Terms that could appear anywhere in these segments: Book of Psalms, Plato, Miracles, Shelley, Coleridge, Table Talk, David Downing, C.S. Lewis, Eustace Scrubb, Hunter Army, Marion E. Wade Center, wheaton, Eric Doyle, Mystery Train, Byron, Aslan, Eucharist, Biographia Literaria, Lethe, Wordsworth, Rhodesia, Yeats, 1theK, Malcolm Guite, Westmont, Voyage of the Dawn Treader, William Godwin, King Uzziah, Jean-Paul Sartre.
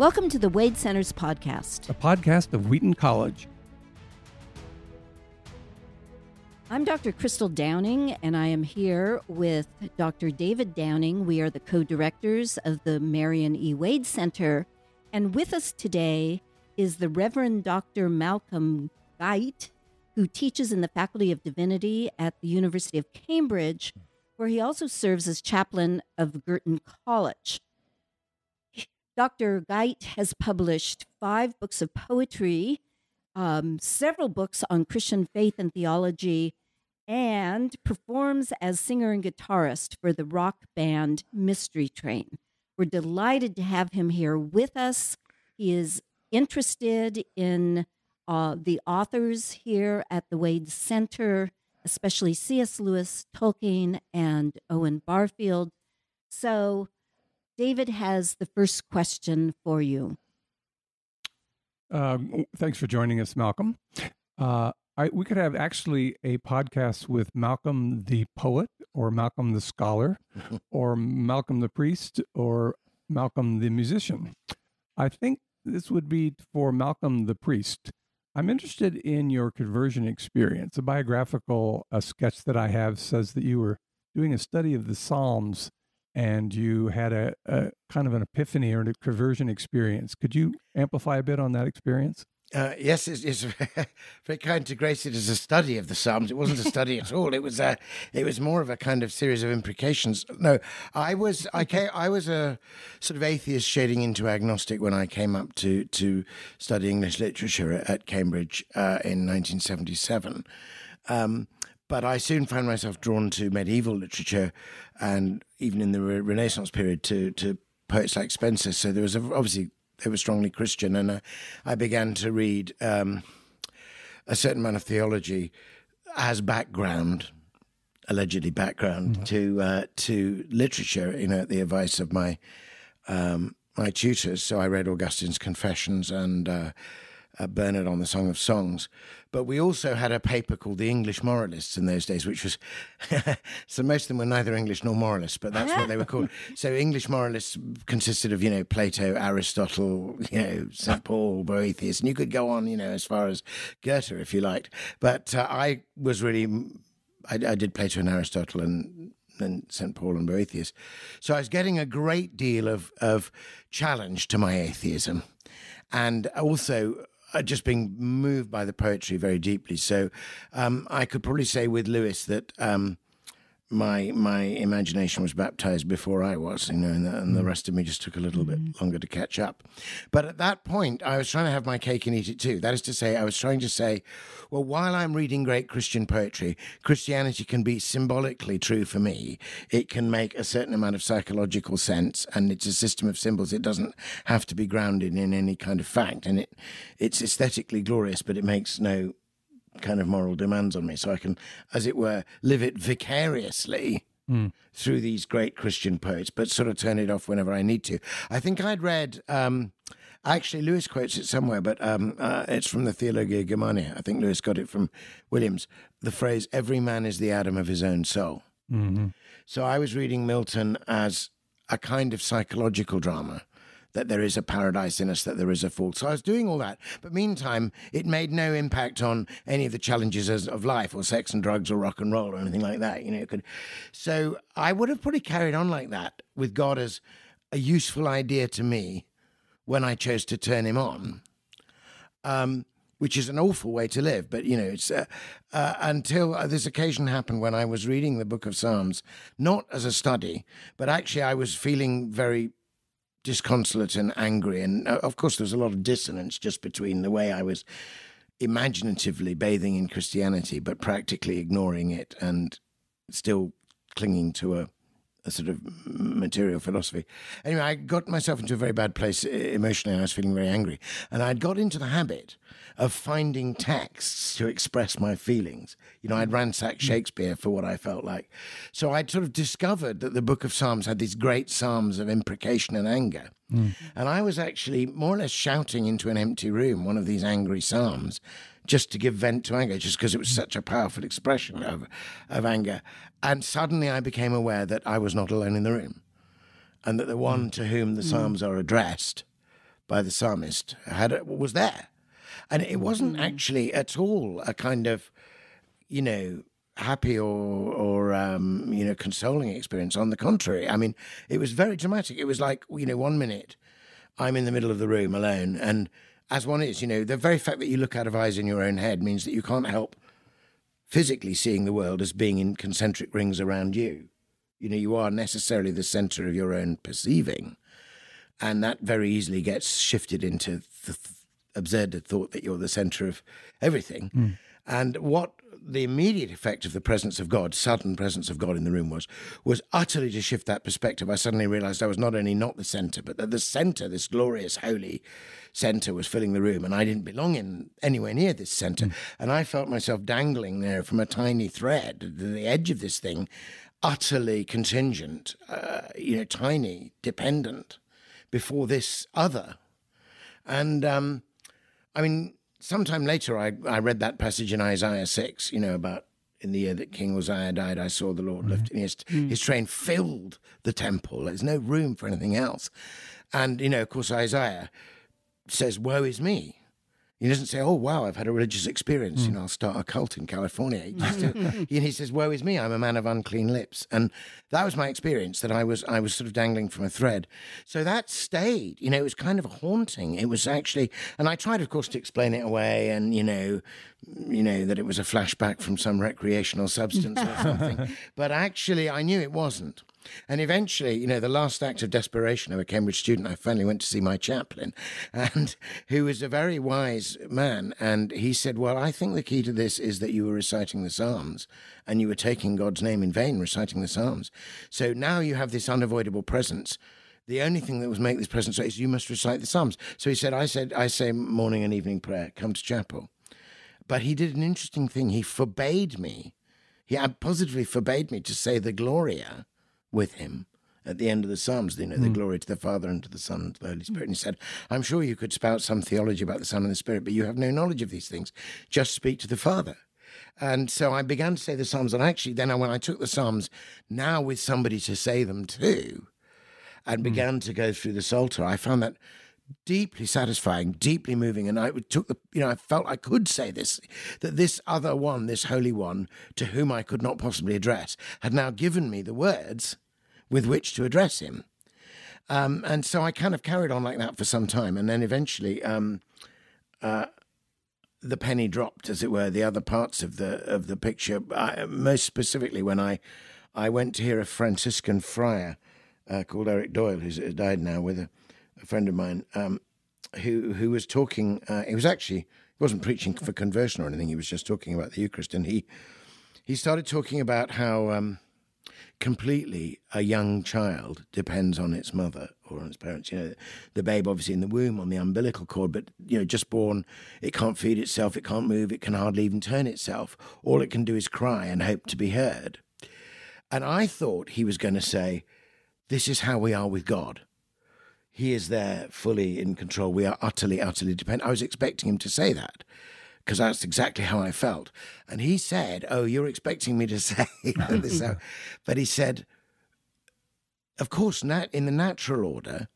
Welcome to the Wade Center's podcast. A podcast of Wheaton College. I'm Dr. Crystal Downing, and I am here with Dr. David Downing. We are the co-directors of the Marion E. Wade Center. And with us today is the Reverend Dr. Malcolm Guite, who teaches in the Faculty of Divinity at the University of Cambridge, where he also serves as chaplain of Girton College. Dr. Guite has published 5 books of poetry, several books on Christian faith and theology, and performs as singer and guitarist for the rock band Mystery Train. We're delighted to have him here with us. He is interested in the authors here at the Wade Center, especially C.S. Lewis, Tolkien, and Owen Barfield. So David has the first question for you. Thanks for joining us, Malcolm. We could have actually a podcast with Malcolm the poet, or Malcolm the scholar, or Malcolm the priest, or Malcolm the musician. I think this would be for Malcolm the priest. I'm interested in your conversion experience. A biographical sketch that I have says that you were doing a study of the Psalms and you had a kind of an epiphany or a conversion experience. Could you amplify a bit on that experience? Yes, it's very kind to grace it as a study of the Psalms. It wasn't a study at all. It was more of a kind of series of implications. No, I was a sort of atheist shading into agnostic when I came up to study English literature at Cambridge in 1977. But I soon found myself drawn to medieval literature, and even in the Renaissance period to poets like Spencer. So there was obviously. They were strongly Christian, and I began to read a certain amount of theology as background, allegedly background, mm-hmm. to literature, you know, at the advice of my my tutors. So I read Augustine's Confessions and Bernard on the Song of Songs. But we also had a paper called The English Moralists in those days, which was... so most of them were neither English nor moralists, but that's what they were called. So English moralists consisted of, you know, Plato, Aristotle, you know, Saint Paul, Boethius, and you could go on, you know, as far as Goethe, if you liked. But I was really... I did Plato and Aristotle and St. Paul and Boethius. So I was getting a great deal of challenge to my atheism. And also... just being moved by the poetry very deeply. So I could probably say with Lewis that my imagination was baptized before I was, you know, and the rest of me just took a little bit longer to catch up. But at that point, I was trying to have my cake and eat it too. That is to say, I was trying to say, well, while I'm reading great Christian poetry, Christianity can be symbolically true for me. It can make a certain amount of psychological sense, and it's a system of symbols. It doesn't have to be grounded in any kind of fact, and it's aesthetically glorious, but it makes no kind of moral demands on me, so I can, as it were, live it vicariously through these great Christian poets, but sort of turn it off whenever I need to. I think I'd read, actually Lewis quotes it somewhere, but it's from the Theologia Germania. I think Lewis got it from Williams, the phrase, every man is the atom of his own soul. Mm-hmm. So I was reading Milton as a kind of psychological drama, that there is a paradise in us, that there is a fall. So I was doing all that. But meantime, it made no impact on any of the challenges of life or sex and drugs or rock and roll or anything like that. You know, So I would have probably carried on like that with God as a useful idea to me when I chose to turn him on, which is an awful way to live. But, you know, it's until this occasion happened when I was reading the Book of Psalms, not as a study, but actually I was feeling very... disconsolate and angry, and of course there was a lot of dissonance just between the way I was imaginatively bathing in Christianity but practically ignoring it and still clinging to a sort of material philosophy. Anyway, I got myself into a very bad place emotionally, and I was feeling very angry, and I'd got into the habit of finding texts to express my feelings. You know, I'd ransacked Shakespeare for what I felt like. So I'd sort of discovered that the Book of Psalms had these great psalms of imprecation and anger. Mm. And I was actually more or less shouting into an empty room one of these angry psalms just to give vent to anger, just because it was such a powerful expression of anger. And suddenly I became aware that I was not alone in the room, and that the one to whom the psalms are addressed by the psalmist was there. And it wasn't actually at all a kind of, you know, happy or you know, consoling experience. On the contrary, I mean, it was very dramatic. It was like, you know, 1 minute I'm in the middle of the room alone, and as one is, you know, the very fact that you look out of eyes in your own head means that you can't help physically seeing the world as being in concentric rings around you. You know, you are necessarily the centre of your own perceiving, and that very easily gets shifted into the absurd thought that you're the centre of everything. Mm. And what the immediate effect of the presence of God, sudden presence of God in the room was utterly to shift that perspective. I suddenly realised I was not only not the centre, but that the centre, this glorious, holy centre, was filling the room, and I didn't belong in anywhere near this centre. Mm. And I felt myself dangling there from a tiny thread, the edge of this thing, utterly contingent, you know, tiny, dependent, before this other. And, I mean, sometime later, I read that passage in Isaiah 6, you know, about in the year that King Uzziah died, I saw the Lord lifting his train filled the temple. There's no room for anything else. And, you know, of course, Isaiah says, woe is me. He doesn't say, oh, wow, I've had a religious experience, you know, I'll start a cult in California. He says, woe is me, I'm a man of unclean lips. And that was my experience, that I was sort of dangling from a thread. So that stayed, you know, it was kind of haunting. It was actually, and I tried, of course, to explain it away and, you know, that it was a flashback from some recreational substance or something. But actually, I knew it wasn't. And eventually, you know, the last act of desperation of a Cambridge student, I finally went to see my chaplain, and who was a very wise man. And he said, well, I think the key to this is that you were reciting the Psalms and you were taking God's name in vain, reciting the Psalms. So now you have this unavoidable presence. The only thing that was make this presence is you must recite the Psalms. So he said, I say morning and evening prayer, come to chapel. But he did an interesting thing. He forbade me. He positively forbade me to say the Gloria with him at the end of the Psalms, you know, the glory to the Father and to the Son and to the Holy Spirit. And he said, I'm sure you could spout some theology about the Son and the Spirit, but you have no knowledge of these things. Just speak to the Father. And so I began to say the Psalms, and actually then when I took the Psalms, now with somebody to say them to, and began to go through the Psalter, I found that deeply satisfying, deeply moving, and I took the, you know, I felt I could say this, that this other one, this holy one, to whom I could not possibly address, had now given me the words with which to address him. And so I kind of carried on like that for some time, and then eventually the penny dropped, as it were, the other parts of the picture, most specifically when I went to hear a Franciscan friar called Eric Doyle, who's died now, with a friend of mine, who was talking, he wasn't preaching for conversion or anything, he was just talking about the Eucharist, and he started talking about how completely a young child depends on its mother or on its parents. You know, the babe obviously in the womb on the umbilical cord, but, you know, just born, it can't feed itself, it can't move, it can hardly even turn itself. All it can do is cry and hope to be heard. And I thought he was going to say, this is how we are with God. He is there fully in control. We are utterly, utterly dependent. I was expecting him to say that, because that's exactly how I felt. And he said, oh, you're expecting me to say this. But he said, of course, in the natural order,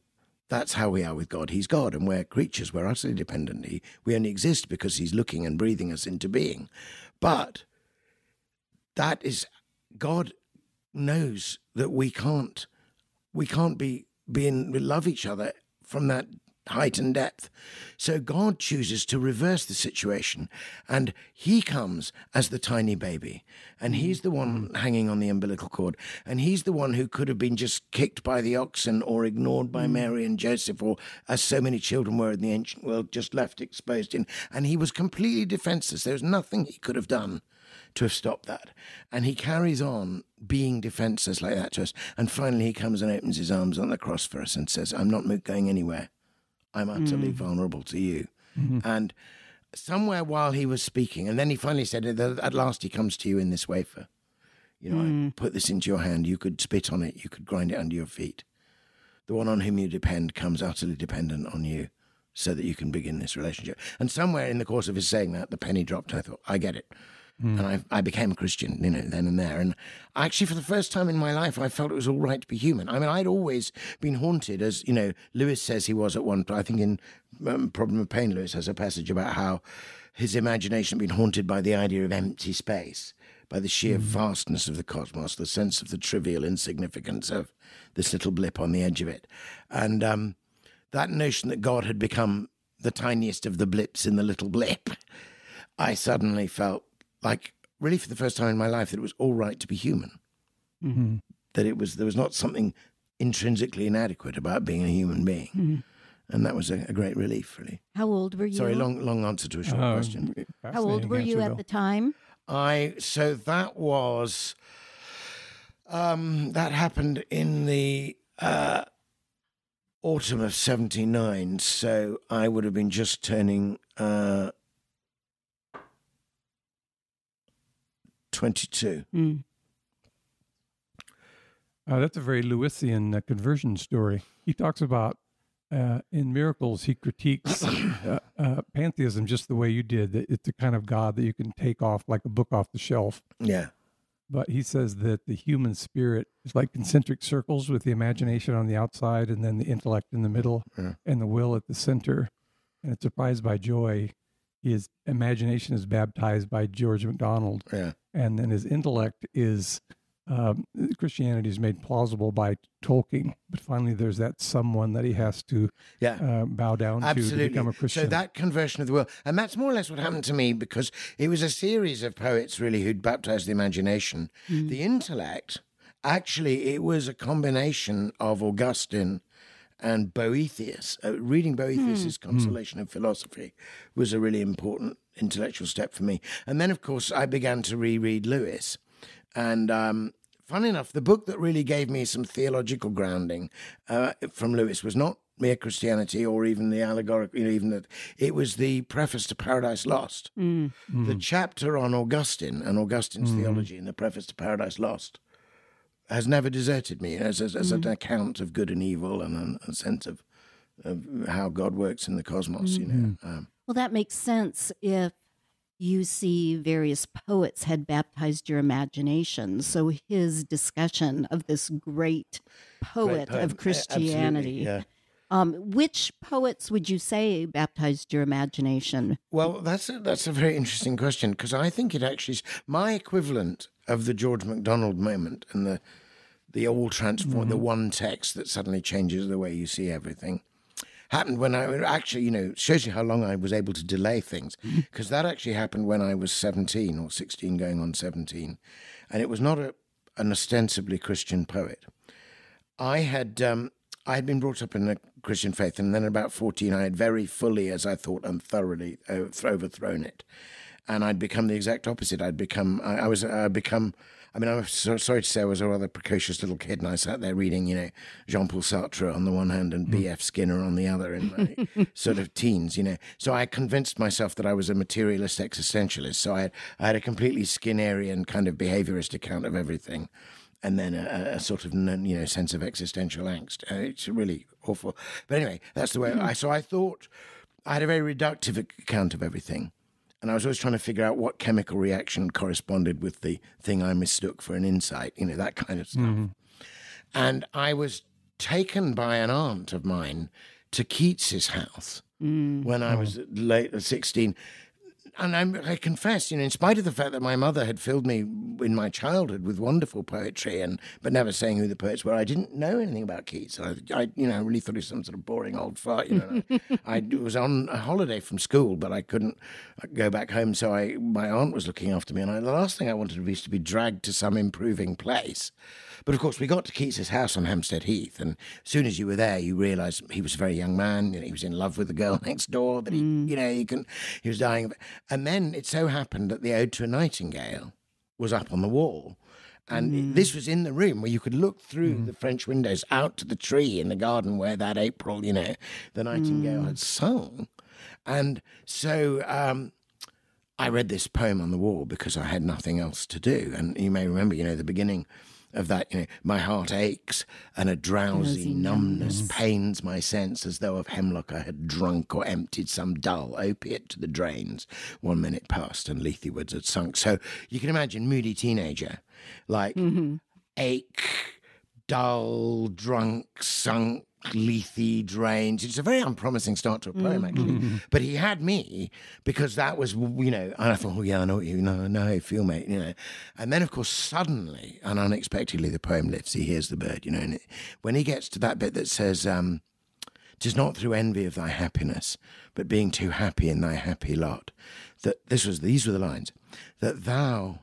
that's how we are with God. He's God, and we're creatures. We're utterly dependent. We only exist because he's looking and breathing us into being. But that is, God knows that we can't we love each other from that height and depth. So God chooses to reverse the situation, and he comes as the tiny baby, and he's the one hanging on the umbilical cord, and he's the one who could have been just kicked by the oxen or ignored by Mary and Joseph, or, as so many children were in the ancient world, just left exposed in. And he was completely defenseless. There was nothing he could have done to have stopped that. And he carries on being defenseless like that to us. And finally he comes and opens his arms on the cross for us and says, I'm not going anywhere. I'm utterly vulnerable to you. And somewhere while he was speaking, and then he finally said, at last he comes to you in this wafer. You know, I put this into your hand. You could spit on it. You could grind it under your feet. The one on whom you depend comes utterly dependent on you, so that you can begin this relationship. And somewhere in the course of his saying that, the penny dropped. I thought, I get it. And I became a Christian, you know, then and there. And actually, for the first time in my life, I felt it was all right to be human. I mean, I'd always been haunted, as, you know, Lewis says he was at one point. I think in Problem of Pain, Lewis has a passage about how his imagination had been haunted by the idea of empty space, by the sheer vastness of the cosmos, the sense of the trivial insignificance of this little blip on the edge of it. And that notion that God had become the tiniest of the blips in the little blip, I suddenly felt like, really for the first time in my life, that it was all right to be human. Mm-hmm. That it was, there was not something intrinsically inadequate about being a human being. Mm-hmm. And that was a great relief, really. How old were you? Sorry, long answer to a short question. How old were you at the time? So that was, that happened in the autumn of 79. So I would have been just turning 22. Mm. That's a very Lewisian conversion story. He talks about, in Miracles, he critiques pantheism just the way you did. It's a kind of God that you can take off like a book off the shelf. Yeah. But he says that the human spirit is like concentric circles with the imagination on the outside and then the intellect in the middle and the will at the center. And it's surprised by joy. His imagination is baptized by George MacDonald. Yeah. And then his intellect is... Christianity is made plausible by Tolkien, but finally there's that someone that he has to bow down to become a Christian. So that conversion of the world, and that's more or less what happened to me, because it was a series of poets really who'd baptized the imagination. Mm. The intellect, actually, it was a combination of Augustine and Boethius. Reading Boethius's Consolation of Philosophy was a really important intellectual step for me. And then, of course, I began to reread Lewis. And fun enough, the book that really gave me some theological grounding from Lewis was not Mere Christianity or even the allegorical, you know, even that it was the Preface to Paradise Lost. Mm. Mm. The chapter on Augustine and Augustine's theology in the Preface to Paradise Lost has never deserted me as an account of good and evil and a sense of how God works in the cosmos. You know. Well, that makes sense if you see various poets had baptized your imagination. So his discussion of this great poet of Christianity, which poets would you say baptized your imagination? Well, that's a very interesting question, because I think it actually is my equivalent of the George MacDonald moment and the all transform, the one text that suddenly changes the way you see everything. Happened when I actually, you know, shows you how long I was able to delay things, because that actually happened when I was 17 or 16 going on 17, and it was not an ostensibly Christian poet. I had been brought up in the Christian faith, and then at about 14 I had very fully, as I thought, and thoroughly overthrown it, and I'd become the exact opposite. I'm sorry to say I was a rather precocious little kid, and I sat there reading, you know, Jean-Paul Sartre on the one hand and B.F. Skinner on the other in my sort of teens, you know. So I convinced myself that I was a materialist existentialist. So I had a completely Skinnerian kind of behaviorist account of everything, and then a sort of, you know, sense of existential angst. It's really awful. But anyway, that's the way so I thought I had a very reductive account of everything. And I was always trying to figure out what chemical reaction corresponded with the thing I mistook for an insight, you know, that kind of stuff. And I was taken by an aunt of mine to Keats's house when I was late 16. And I confess, you know, in spite of the fact that my mother had filled me in my childhood with wonderful poetry, but never saying who the poets were, I didn't know anything about Keats. I really thought he was some sort of boring old fart. You know, I was on a holiday from school, but I couldn't go back home, so my aunt was looking after me, and the last thing I wanted was to be dragged to some improving place. But of course, we got to Keats's house on Hampstead Heath, and as soon as you were there, you realised he was a very young man, and he was in love with the girl next door, but he was dying of it. And then it so happened that the Ode to a Nightingale was up on the wall. And this was in the room where you could look through the French windows out to the tree in the garden where that April, you know, the nightingale had sung. And so I read this poem on the wall because I had nothing else to do. And you may remember, you know, the beginning of that, you know, my heart aches and a drowsy numbness pains my sense as though of hemlock I had drunk or emptied some dull opiate to the drains. 1 minute passed and Lethe Woods had sunk. So you can imagine moody teenager, like ache, dull, drunk, sunk, Lethe drains. It's a very unpromising start to a poem, actually. But he had me, because that was, you know, and I thought, oh yeah, I know what you know, I know how you feel, mate, you know. And then, of course, suddenly and unexpectedly, the poem lifts. He hears the bird, you know. And it, when he gets to that bit that says, "'Tis not through envy of thy happiness, but being too happy in thy happy lot," that this was, these were the lines, that thou,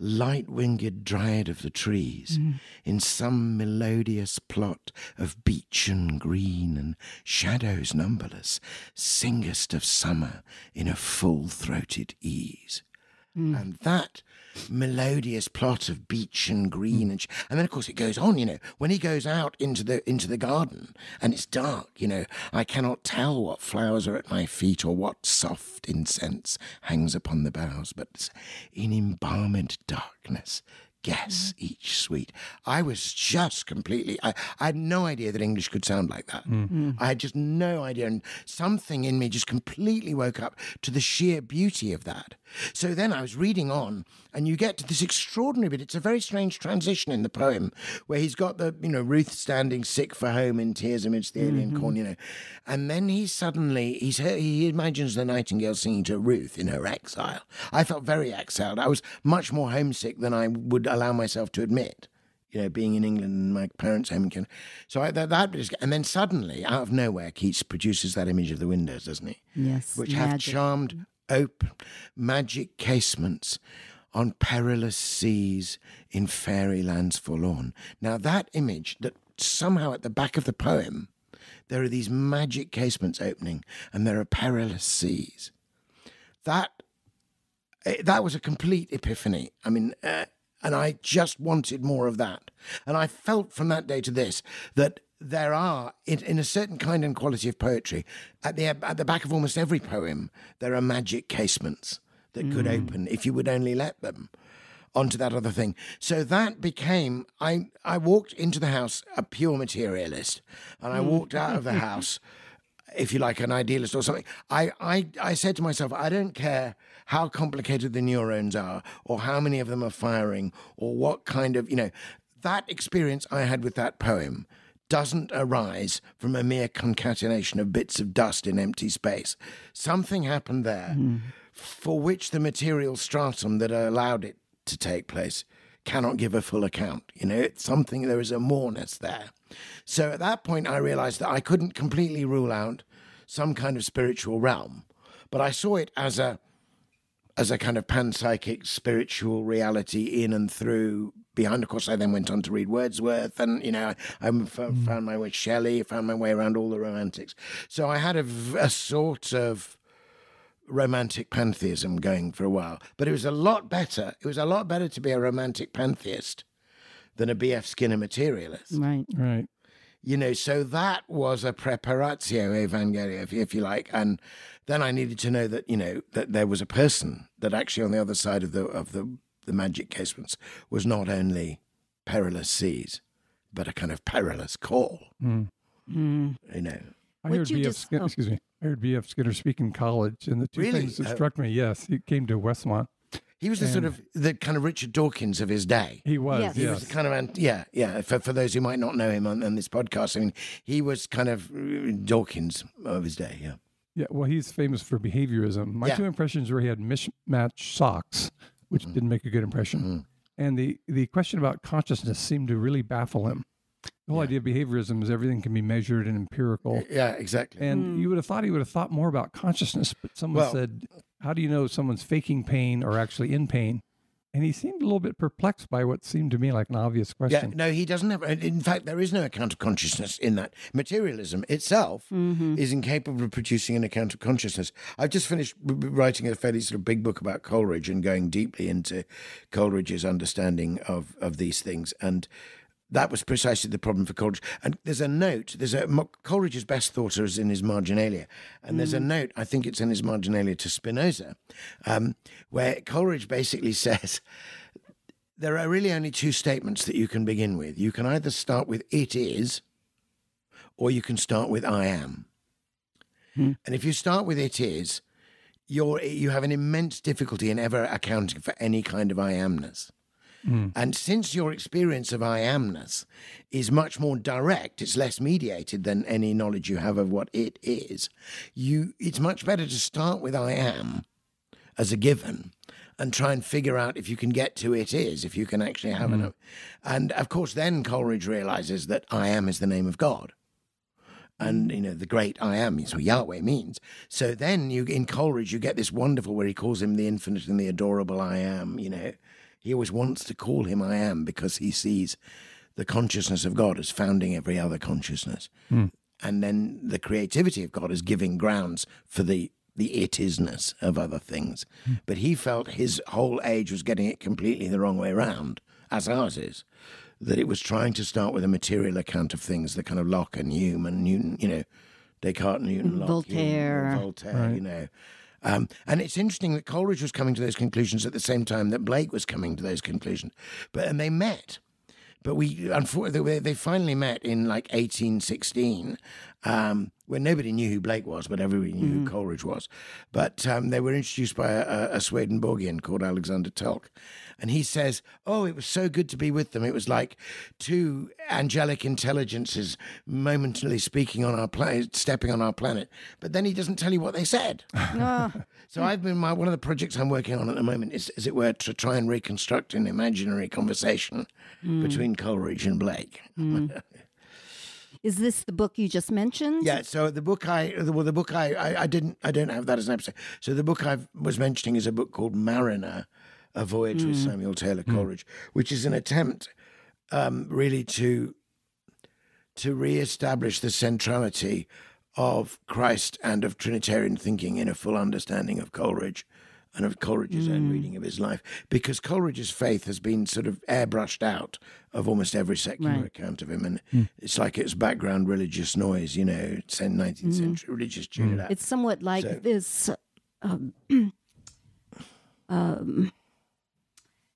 light-winged dryad of the trees, in some melodious plot of beech and green and shadows numberless, singest of summer in a full-throated ease. And that melodious plot of beech and green, and then of course it goes on, you know, when he goes out into the garden and it's dark, you know, I cannot tell what flowers are at my feet or what soft incense hangs upon the boughs, but in embalmed darkness guess each sweet. I was just completely, I had no idea that English could sound like that. I had just no idea, and something in me just completely woke up to the sheer beauty of that. So then I was reading on, and you get to this extraordinary bit. It's a very strange transition in the poem where he's got the, you know, Ruth standing sick for home in tears amidst the alien corn, you know, and then he suddenly, he imagines the nightingale singing to Ruth in her exile. I felt very exiled. I was much more homesick than I would allow myself to admit, you know, being in England and my parents' home. So and then suddenly, out of nowhere, Keats produces that image of the windows, doesn't he? Yes. Which magic have charmed ope, magic casements on perilous seas in fairy lands forlorn. Now that image, that somehow at the back of the poem, there are these magic casements opening and there are perilous seas. That was a complete epiphany. I mean, and I just wanted more of that. And I felt from that day to this that there are, in a certain kind and quality of poetry, at the back of almost every poem, there are magic casements that could open, if you would only let them, onto that other thing. So that became, I walked into the house a pure materialist, and I walked out of the house, if you like, an idealist or something. I said to myself, I don't care how complicated the neurons are or how many of them are firing or what kind of, you know, that experience I had with that poem doesn't arise from a mere concatenation of bits of dust in empty space. Something happened there for which the material stratum that allowed it to take place cannot give a full account. You know, it's something, there is a moreness there. So at that point, I realized that I couldn't completely rule out some kind of spiritual realm, but I saw it as a kind of panpsychic spiritual reality in and through behind. Of course, I then went on to read Wordsworth, and, you know, I found my way, Shelley, found my way around all the Romantics. So I had a sort of romantic pantheism going for a while, but it was a lot better. It was a lot better to be a romantic pantheist than a B.F. Skinner materialist. Right. Right. You know, so that was a preparatio evangelii, if you like. And then I needed to know that, you know, that there was a person that actually on the other side of the magic casements was not only perilous seas, but a kind of perilous call. You know. I heard B.F. Skinner speak in college, and the two things that struck me, yes, he came to Westmont. He was the kind of Richard Dawkins of his day. He was, yes. He was the kind of, for those who might not know him on this podcast, I mean, he was kind of Dawkins of his day, yeah. Yeah, well, he's famous for behaviorism. My two impressions were he had mismatched socks, which didn't make a good impression. And the question about consciousness seemed to really baffle him. The whole idea of behaviorism is everything can be measured and empirical. Yeah, exactly. And you would have thought he would have thought more about consciousness, but someone said, how do you know if someone's faking pain or actually in pain? And he seemed a little bit perplexed by what seemed to me like an obvious question. Yeah, no, he doesn't have, in fact, there is no account of consciousness in that. Materialism itself is incapable of producing an account of consciousness. I've just finished writing a fairly sort of big book about Coleridge and going deeply into Coleridge's understanding of these things. And that was precisely the problem for Coleridge. And there's a note, Coleridge's best thought is in his Marginalia. And there's a note, I think it's in his Marginalia to Spinoza, where Coleridge basically says there are really only two statements that you can begin with. You can either start with "it is," or you can start with "I am." Hmm. And if you start with "it is," you have an immense difficulty in ever accounting for any kind of I amness. Mm. And since your experience of I amness is much more direct, it's less mediated than any knowledge you have of what it is, it's much better to start with I am as a given and try and figure out if you can get to it is, if you can actually have an... And, of course, then Coleridge realizes that I am is the name of God. And, you know, the great I am is what Yahweh means. So then in Coleridge, you get this wonderful where he calls him the infinite and the adorable I am, you know. He always wants to call him I am because he sees the consciousness of God as founding every other consciousness. Mm. And then the creativity of God as giving grounds for the it-isness of other things. Mm. But he felt his whole age was getting it completely the wrong way around, as ours is, that it was trying to start with a material account of things, the kind of Locke and Hume and Newton, you know, Descartes, Newton, Locke, Voltaire, Hume, Voltaire, right. You know. And it's interesting that Coleridge was coming to those conclusions at the same time that Blake was coming to those conclusions. And they met. But unfortunately, they finally met in like 1816, where nobody knew who Blake was, but everybody knew who Coleridge was. But they were introduced by a Swedenborgian called Alexander Tolk. And he says, oh, it was so good to be with them. It was like two angelic intelligences momentarily speaking on our planet, stepping on our planet. But then he doesn't tell you what they said. So I've been, one of the projects I'm working on at the moment is, as it were, to try and reconstruct an imaginary conversation between Coleridge and Blake. Is this the book you just mentioned? Yeah. So the book I don't have that as an episode. So the book I was mentioning is a book called Mariner, A Voyage with Samuel Taylor Coleridge, which is an attempt really to reestablish the centrality of Christ and of Trinitarian thinking in a full understanding of Coleridge and of Coleridge's own reading of his life, because Coleridge's faith has been sort of airbrushed out of almost every secular account of him, and it's like it's background religious noise, you know, 19th century religious Judah. It's somewhat like this...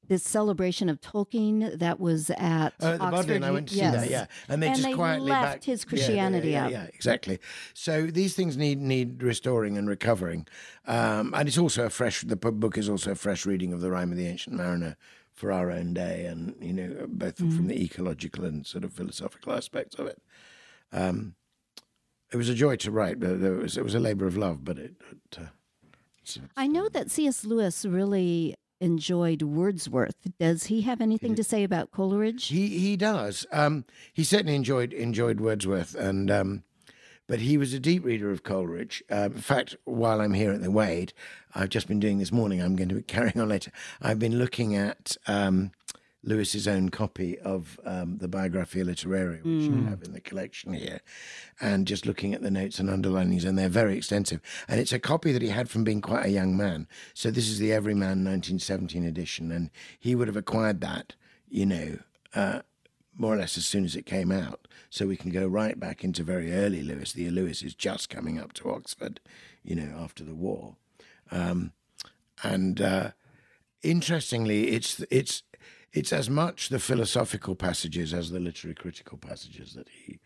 this celebration of Tolkien that was at Oxford. And I went to see that, yeah. And they quietly left his Christianity out. Yeah, exactly. So these things need restoring and recovering. And it's also the book is also a fresh reading of the Rime of the Ancient Mariner for our own day, and, you know, both from the ecological and sort of philosophical aspects of it. It was a joy to write, but it was a labor of love, but I know that C.S. Lewis really enjoyed Wordsworth. Does he have anything to say about Coleridge? He does. He certainly enjoyed Wordsworth, and but he was a deep reader of Coleridge. In fact, while I'm here at the Wade, I've just been doing this morning. I'm going to be carrying on later. I've been looking at Lewis's own copy of the Biographia Literaria, which you have in the collection here, and just looking at the notes and underlinings, and they're very extensive. And it's a copy that he had from being quite a young man. So this is the Everyman 1917 edition, and he would have acquired that, you know, more or less as soon as it came out. So we can go right back into very early Lewis. The Lewis is just coming up to Oxford, you know, after the war. Interestingly, it's as much the philosophical passages as the literary critical passages that he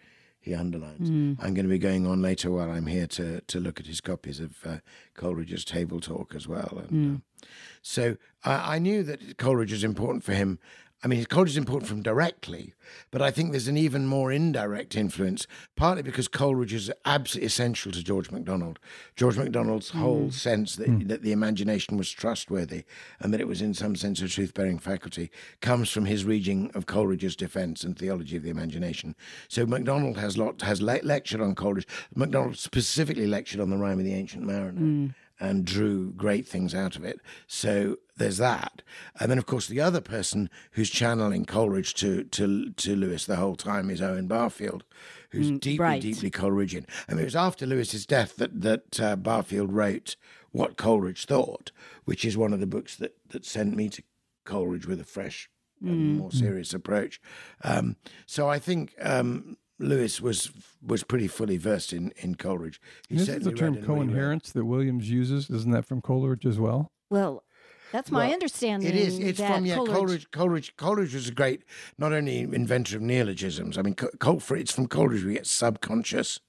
underlines. I'm going to be going on later while I'm here to look at his copies of Coleridge's Table Talk as well. And so I knew that Coleridge was important for him. I mean, Coleridge is important for him directly, but I think there's an even more indirect influence, partly because Coleridge is absolutely essential to George MacDonald. George MacDonald's whole sense that the imagination was trustworthy and that it was in some sense a truth-bearing faculty comes from his reading of Coleridge's Defence and Theology of the Imagination. So MacDonald has lectured on Coleridge. MacDonald specifically lectured on the Rime of the Ancient Mariner. And drew great things out of it. So there's that. And then, of course, the other person who's channeling Coleridge to Lewis the whole time is Owen Barfield, who's deeply Coleridgean. I mean, it was after Lewis's death that Barfield wrote What Coleridge Thought, which is one of the books that sent me to Coleridge with a fresh and more serious approach. So I think... Lewis was pretty fully versed in Coleridge. Isn't the term co-inherence that Williams uses, isn't that from Coleridge as well? Well, That's my understanding. It is. It's from Coleridge. Coleridge was a great, not only inventor of neologisms. I mean, it's from Coleridge we get subconscious,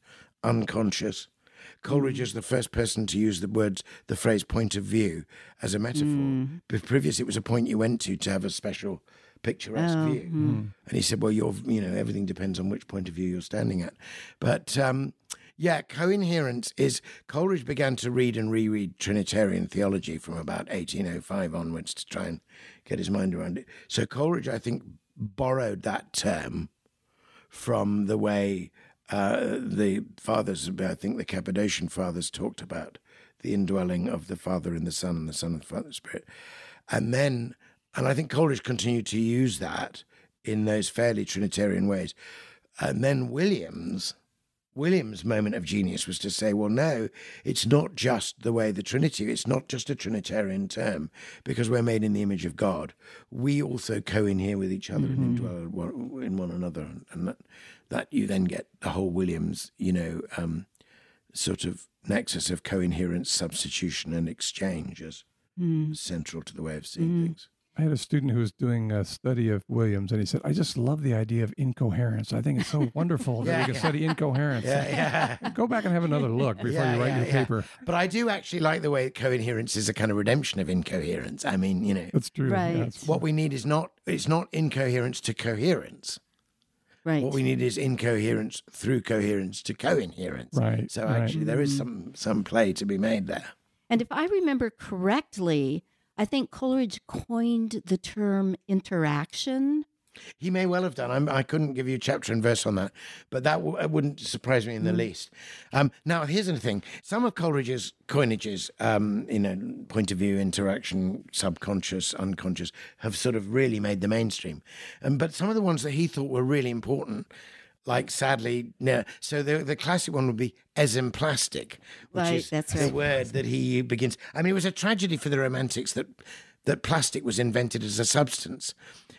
unconscious. Coleridge is the first person to use the phrase point of view as a metaphor. Previous, it was a point you went to have a special picturesque view. And he said, well, everything depends on which point of view you're standing at. But yeah, coinherence is, Coleridge began to read and reread Trinitarian theology from about 1805 onwards to try and get his mind around it. So Coleridge, I think, borrowed that term from the way the fathers, I think the Cappadocian fathers, talked about the indwelling of the Father in the Son and the Son of the Father Spirit. And I think Coleridge continued to use that in those fairly Trinitarian ways. And then Williams' moment of genius was to say, well, no, it's not just the way the Trinity, it's not just a Trinitarian term, because we're made in the image of God. We also co-inhere with each other and indwell in one another. And that you then get the whole Williams, sort of nexus of co-inherence, substitution and exchange as central to the way of seeing things. I had a student who was doing a study of Williams, and he said, I just love the idea of incoherence. I think it's so wonderful that we can study incoherence. Go back and have another look before you write your paper. But I do actually like the way coherence is a kind of redemption of incoherence. I mean, That's true. Right. Yeah, that's what we need is not incoherence to coherence. Right. What we need is incoherence through coherence to coinherence. Right. So actually there is some play to be made there. And if I remember correctly, I think Coleridge coined the term interaction. He may well have done. I couldn't give you chapter and verse on that, but that wouldn't surprise me in the least. Now, here's the thing. Some of Coleridge's coinages, point of view, interaction, subconscious, unconscious, have sort of really made the mainstream. But some of the ones that he thought were really important, like, sadly, no. So the classic one would be esemplastic, which is the word that he begins. I mean, it was a tragedy for the Romantics that plastic was invented as a substance,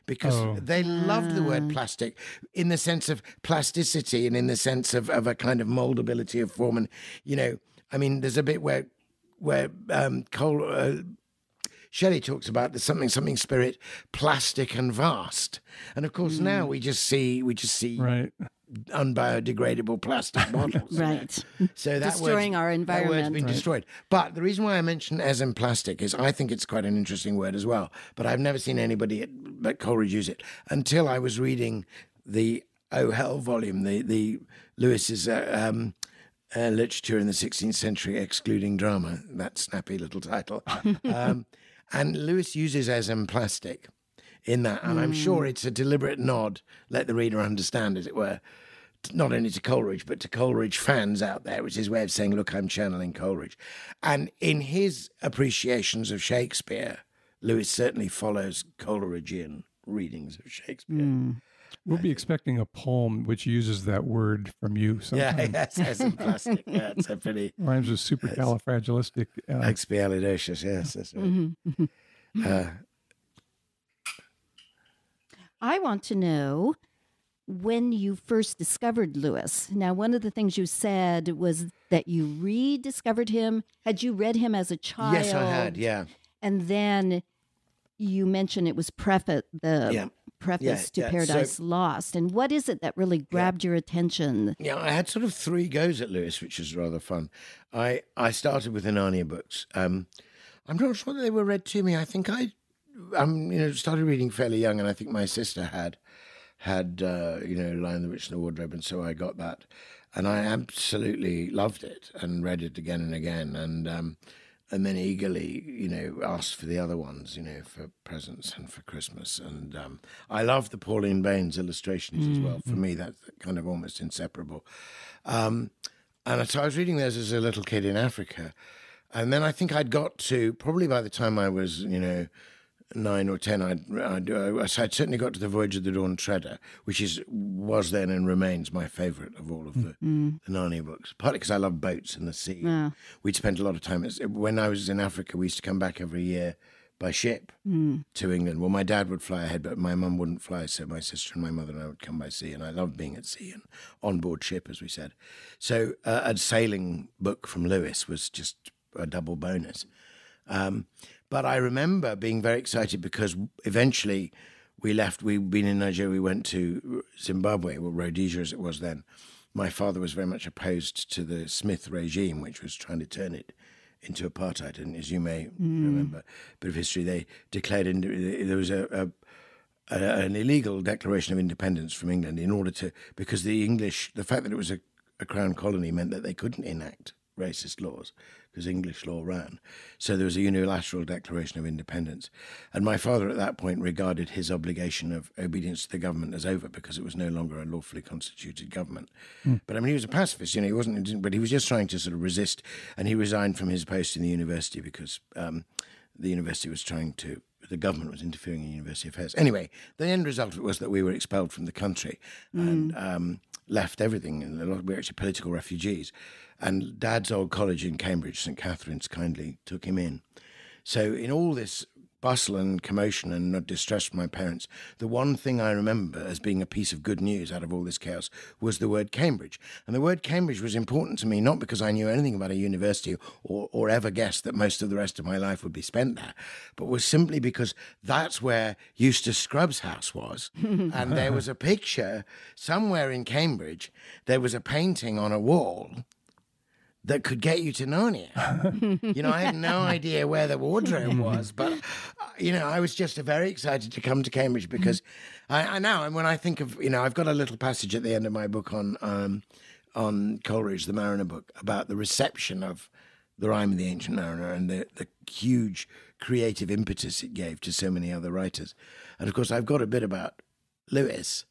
because they loved the word plastic in the sense of plasticity and in the sense of a kind of moldability of form. And, I mean, there's a bit where Shelley talks about the something spirit, plastic and vast. And, of course, now we just see unbiodegradable plastic bottles. So that's destroying our environment. That word's been destroyed. But the reason why I mention esemplastic is I think it's quite an interesting word as well, but I've never seen anybody at Coleridge use it until I was reading the Oh Hell volume, the Lewis's literature in the 16th century, excluding drama, that snappy little title. And Lewis uses esemplastic in that, and I'm sure it's a deliberate nod, let the reader understand, as it were, not only to Coleridge, but to Coleridge fans out there, which is his way of saying, look, I'm channeling Coleridge. And in his appreciations of Shakespeare, Lewis certainly follows Coleridgean readings of Shakespeare. We'll be expecting a poem which uses that word from you sometime. Esemplastic. That's a pretty... Rhymes with supercalifragilistic... expialidocious, yes. That's right. I want to know when you first discovered Lewis. Now, one of the things you said was that you rediscovered him. Had you read him as a child? Yes, I had, yeah. And then you mentioned it was Preface to Paradise Lost. And what is it that really grabbed your attention? Yeah, I had sort of three goes at Lewis, which is rather fun. I started with the Narnia books. I'm not sure that they were read to me. I think I started reading fairly young, and I think my sister had Lion, the Witch, and the Wardrobe, and so I got that, and I absolutely loved it and read it again and again, and then eagerly, asked for the other ones, for presents and for Christmas, and I love the Pauline Baynes illustrations as well. For me, that's kind of almost inseparable, and so I was reading those as a little kid in Africa, and then I think I'd got to probably by the time I was 9 or 10, I certainly got to the Voyage of the Dawn Treader, which was then and remains my favourite of all of the Narnia books. Partly because I love boats and the sea. Yeah. We'd spent a lot of time when I was in Africa. We used to come back every year by ship to England. Well, my dad would fly ahead, but my mum wouldn't fly, so my sister and my mother and I would come by sea. And I loved being at sea and on board ship, as we said. So a sailing book from Lewis was just a double bonus. But I remember being very excited because eventually we left. We'd been in Nigeria. We went to Zimbabwe, well, Rhodesia as it was then. My father was very much opposed to the Smith regime, which was trying to turn it into apartheid. And as you may remember, a bit of history, they declared there was an illegal declaration of independence from England in order to, because the English, the fact that it was a crown colony meant that they couldn't enact racist laws because English law ran. So there was a unilateral declaration of independence. And my father at that point regarded his obligation of obedience to the government as over because it was no longer a lawfully constituted government. Mm. But I mean, he was a pacifist, you know, but he was just trying to sort of resist. And he resigned from his post in the university because the university was trying to, the government was interfering in university affairs. Anyway, the end result of it was that we were expelled from the country and left everything. And we were actually political refugees. And Dad's old college in Cambridge, St. Catherine's, kindly took him in. So in all this bustle and commotion and distress from my parents, the one thing I remember as being a piece of good news out of all this chaos was the word Cambridge. And the word Cambridge was important to me, not because I knew anything about a university or ever guessed that most of the rest of my life would be spent there, but was simply because that's where Eustace Scrubb's house was. And there was a picture somewhere in Cambridge. There was a painting on a wall that could get you to Narnia. You know, I had no idea where the wardrobe was, but, you know, I was just very excited to come to Cambridge because I know, and when I think of, you know, I've got a little passage at the end of my book on Coleridge, the Mariner book, about the reception of the Rime of the Ancient Mariner and the huge creative impetus it gave to so many other writers. And, of course, I've got a bit about Lewis,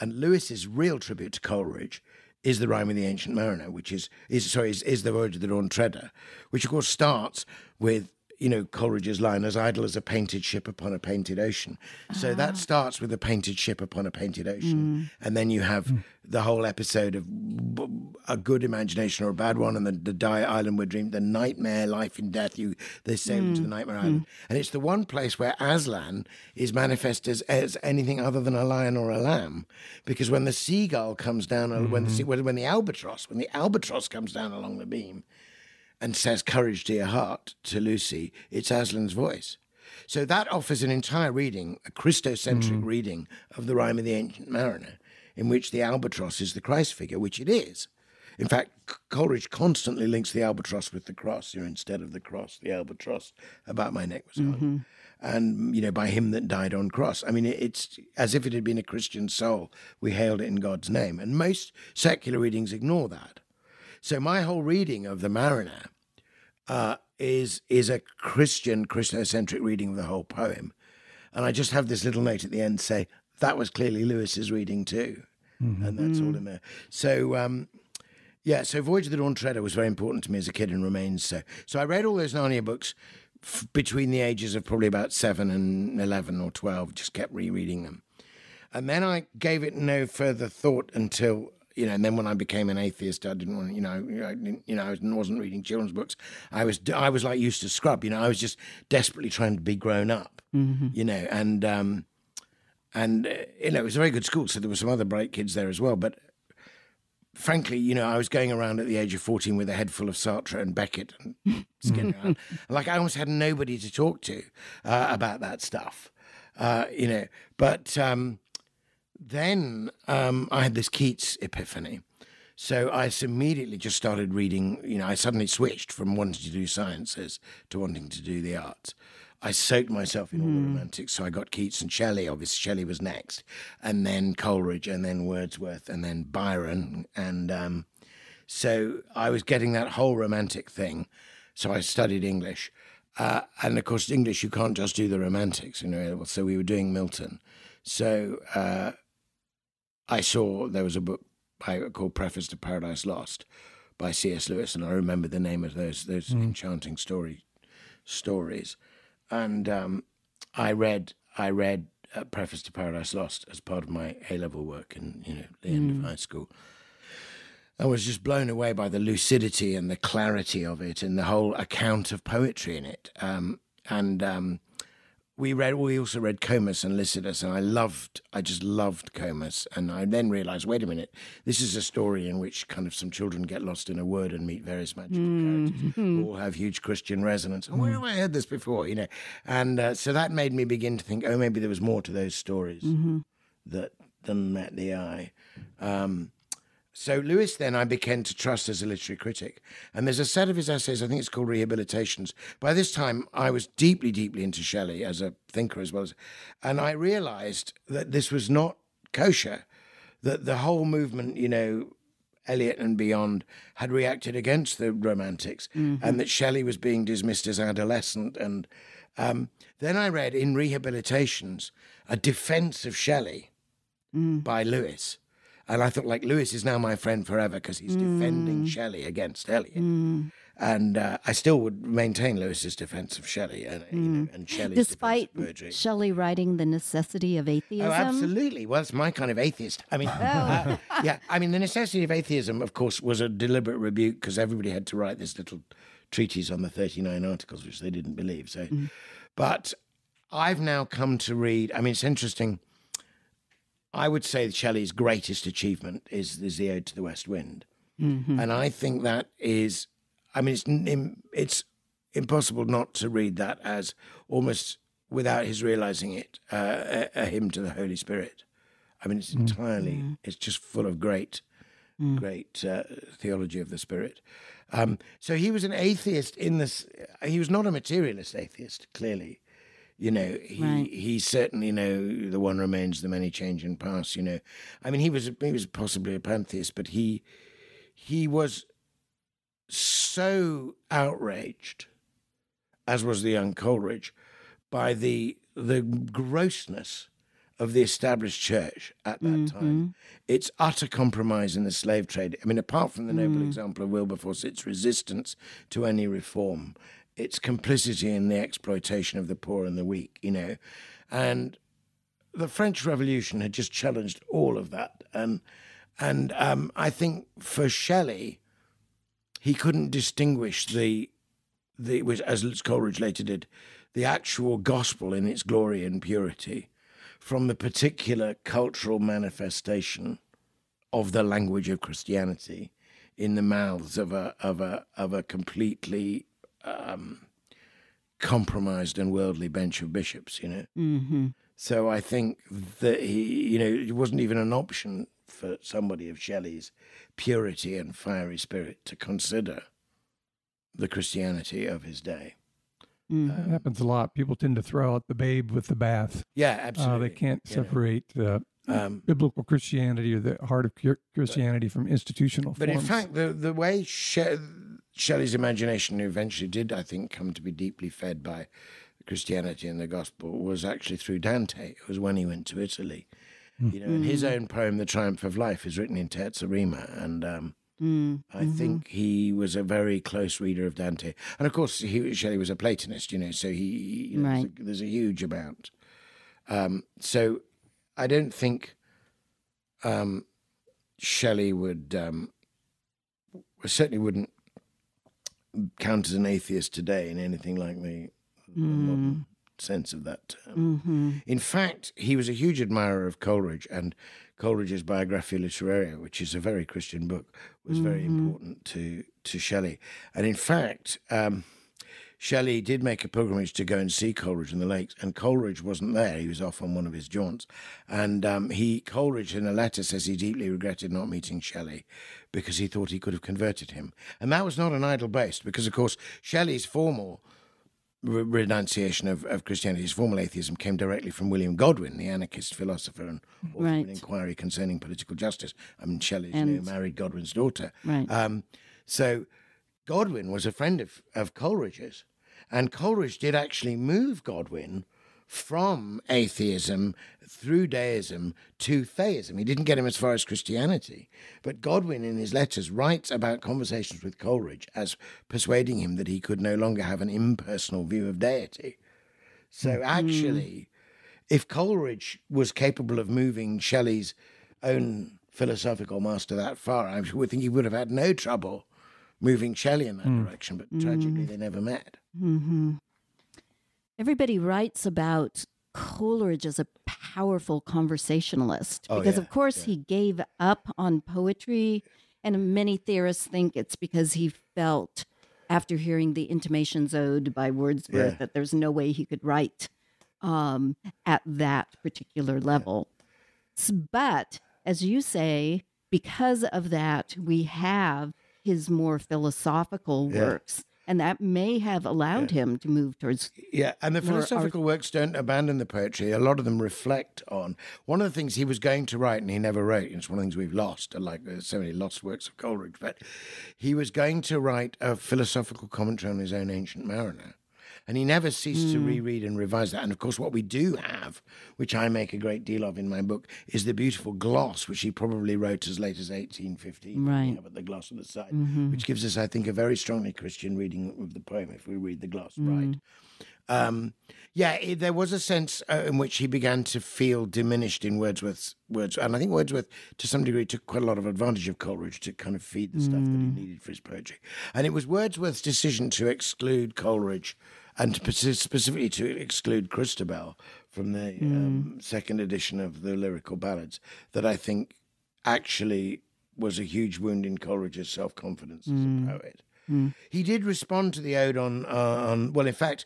and Lewis's real tribute to Coleridge is the Rime of the Ancient Mariner, which is the Voyage of the Dawn Treader, which of course starts with, you know, Coleridge's line, as idle as a painted ship upon a painted ocean. So that starts with a painted ship upon a painted ocean. And then you have the whole episode of a good imagination or a bad one, and the die islandward dream, the nightmare, life and death, they sail into the nightmare island. And it's the one place where Aslan is manifest as anything other than a lion or a lamb. Because when the seagull comes down, when the albatross comes down along the beam, and says, "Courage, dear heart," to Lucy, it's Aslan's voice. So that offers an entire reading, a Christocentric reading of the Rime of the Ancient Mariner, in which the albatross is the Christ figure, which it is. In fact, Coleridge constantly links the albatross with the cross. You know, instead of the cross, the albatross about my neck was hung. And, you know, by him that died on cross. I mean, it's as if it had been a Christian soul. We hailed it in God's name. And most secular readings ignore that. So my whole reading of the Mariner is a Christian, Christocentric reading of the whole poem. And I just have this little note at the end to say, that was clearly Lewis's reading too. And that's all in there. So, yeah, so Voyage of the Dawn Treader was very important to me as a kid and remains so. So I read all those Narnia books between the ages of probably about 7 and 11 or 12, just kept rereading them. And then I gave it no further thought until... You know, and then when I became an atheist, I didn't want, I wasn't reading children's books. I was like Eustace Scrubb, you know, I was just desperately trying to be grown up, you know, and you know, it was a very good school, so there were some other bright kids there as well. But frankly, you know, I was going around at the age of 14 with a head full of Sartre and Beckett and Skinner. And, like, I almost had nobody to talk to about that stuff, you know, but. Then I had this Keats epiphany. So I immediately just started reading, you know, I suddenly switched from wanting to do sciences to wanting to do the arts. I soaked myself in all the Romantics, so I got Keats and Shelley, obviously Shelley was next, and then Coleridge, and then Wordsworth, and then Byron. And so I was getting that whole Romantic thing. So I studied English. And of course, English, you can't just do the Romantics, you know, so we were doing Milton. So... I saw there was a book called Preface to Paradise Lost by C.S. Lewis, and I remember the name of those enchanting stories. And I read Preface to Paradise Lost as part of my A-level work, and you know, the end of high school. I was just blown away by the lucidity and the clarity of it, and the whole account of poetry in it, and We also read Comus and Lycidas, and I just loved Comus. And I then realised, wait a minute, this is a story in which kind of some children get lost in a wood and meet various magical characters who all have huge Christian resonance. Oh, where have I heard this before? You know, and so that made me begin to think, oh, maybe there was more to those stories than met the eye. So Lewis, then, I began to trust as a literary critic. And there's a set of his essays, I think it's called Rehabilitations. By this time, I was deeply, deeply into Shelley as a thinker as well. And I realised that this was not kosher, that the whole movement, you know, Eliot and beyond, had reacted against the Romantics and that Shelley was being dismissed as adolescent. And then I read in Rehabilitations a defence of Shelley by Lewis. And I thought, like, Lewis is now my friend forever because he's defending Shelley against Eliot. And I still would maintain Lewis's defence of Shelley and, you know, and Shelley's despite defense of poetry. Shelley writing The Necessity of Atheism. Oh, absolutely. Well, it's my kind of atheist. I mean, yeah. I mean, The Necessity of Atheism, of course, was a deliberate rebuke because everybody had to write this little treatise on the 39 articles, which they didn't believe. So, but I've now come to read. I mean, it's interesting. I would say Shelley's greatest achievement is the Ode to the West Wind. And I think that is, I mean, it's impossible not to read that as, almost without his realising it, a hymn to the Holy Spirit. I mean, it's entirely, it's just full of great, great theology of the Spirit. So he was an atheist in this, he was not a materialist atheist, clearly. You know, he certainly, you know, the one remains, the many change and pass, you know. I mean, he was possibly a pantheist, but he was so outraged, as was the young Coleridge, by the grossness of the established church at that time. Its utter compromise in the slave trade. I mean, apart from the noble example of Wilberforce, its resistance to any reform, its complicity in the exploitation of the poor and the weak, you know. And the French Revolution had just challenged all of that. And I think for Shelley, he couldn't distinguish the which, as Coleridge later did, the actual gospel in its glory and purity from the particular cultural manifestation of the language of Christianity in the mouths of a completely compromised and worldly bench of bishops, you know. So I think that he, you know, it wasn't even an option for somebody of Shelley's purity and fiery spirit to consider the Christianity of his day. That happens a lot. People tend to throw out the babe with the bath. Yeah, absolutely. They can't separate biblical Christianity or the heart of Christianity from institutional forms. But in fact, the way Shelley's imagination, who eventually did, I think, come to be deeply fed by Christianity and the gospel, was actually through Dante. It was when he went to Italy. You know, and his own poem, The Triumph of Life, is written in terza rima. And I think he was a very close reader of Dante. And, of course, Shelley was a Platonist, you know, so he there's a huge amount. So I don't think Shelley would, certainly wouldn't, count as an atheist today in anything like the modern sense of that term. In fact, he was a huge admirer of Coleridge, and Coleridge's Biographia Literaria, which is a very Christian book, was very important to Shelley. And in fact, Shelley did make a pilgrimage to go and see Coleridge in the Lakes, and Coleridge wasn't there. He was off on one of his jaunts. And Coleridge, in a letter, says he deeply regretted not meeting Shelley because he thought he could have converted him. And that was not an idle boast because, of course, Shelley's formal renunciation of Christianity, his formal atheism, came directly from William Godwin, the anarchist philosopher and author of an inquiry concerning political justice. I mean, Shelley's married Godwin's daughter. So Godwin was a friend of Coleridge's, and Coleridge did actually move Godwin from atheism through deism to theism. He didn't get him as far as Christianity. But Godwin, in his letters, writes about conversations with Coleridge as persuading him that he could no longer have an impersonal view of deity. So actually, if Coleridge was capable of moving Shelley's own philosophical master that far, I would think he would have had no trouble moving Shelley in that direction, but tragically they never met. Everybody writes about Coleridge as a powerful conversationalist because, of course, he gave up on poetry. And many theorists think it's because he felt, after hearing the Intimations Ode by Wordsworth, that there's no way he could write at that particular level. But, as you say, because of that, we have his more philosophical works. And that may have allowed him to move towards... Yeah, and the philosophical works don't abandon the poetry. A lot of them reflect on... One of the things he was going to write and he never wrote, and it's one of the things we've lost, like there's so many lost works of Coleridge, but he was going to write a philosophical commentary on his own Ancient Mariner. And he never ceased to reread and revise that. And, of course, what we do have, which I make a great deal of in my book, is the beautiful gloss, which he probably wrote as late as 1815. Right. But the gloss on the side, which gives us, I think, a very strongly Christian reading of the poem, if we read the gloss right. There was a sense in which he began to feel diminished in Wordsworth's words. And I think Wordsworth, to some degree, took quite a lot of advantage of Coleridge to kind of feed the stuff that he needed for his poetry. And it was Wordsworth's decision to exclude Coleridge and specifically to exclude Christabel from the second edition of the Lyrical Ballads that I think actually was a huge wound in Coleridge's self-confidence as a poet. He did respond to the ode on well, in fact,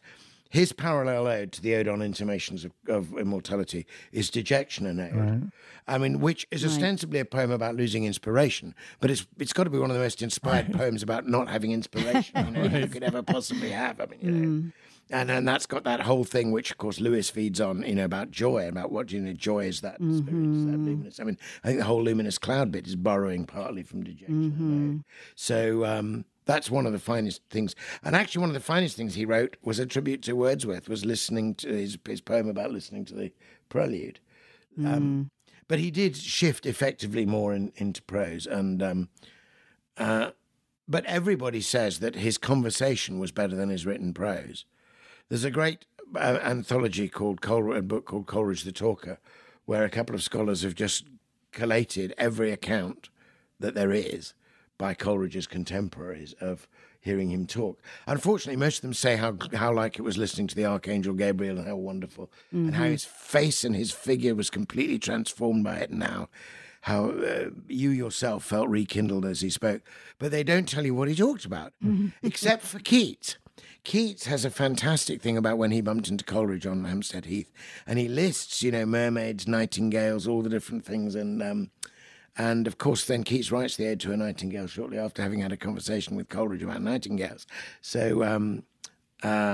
his parallel ode to the ode on Intimations of Immortality is Dejection and Ode. Right. I mean, which is ostensibly a poem about losing inspiration, but it's got to be one of the most inspired poems about not having inspiration you could ever possibly have. I mean, you know. And that's got that whole thing, which, of course, Lewis feeds on, you know, about joy, about what, you know, joy is that experience, that luminous. I mean, I think the whole luminous cloud bit is borrowing partly from Dejection and Ode. So... that's one of the finest things. And actually one of the finest things he wrote was a tribute to Wordsworth, was listening to his poem about listening to the prelude. But he did shift effectively more into prose. And but everybody says that his conversation was better than his written prose. There's a great anthology called Coleridge, a book called Coleridge the Talker, where a couple of scholars have just collated every account that there is by Coleridge's contemporaries of hearing him talk. Unfortunately, most of them say how like it was listening to the Archangel Gabriel and how wonderful, and how his face and his figure was completely transformed by it, and how you yourself felt rekindled as he spoke. But they don't tell you what he talked about, except for Keats. Keats has a fantastic thing about when he bumped into Coleridge on Hampstead Heath, and he lists, you know, mermaids, nightingales, all the different things, and, of course, then Keats writes the Ode to a Nightingale shortly after having had a conversation with Coleridge about nightingales. So,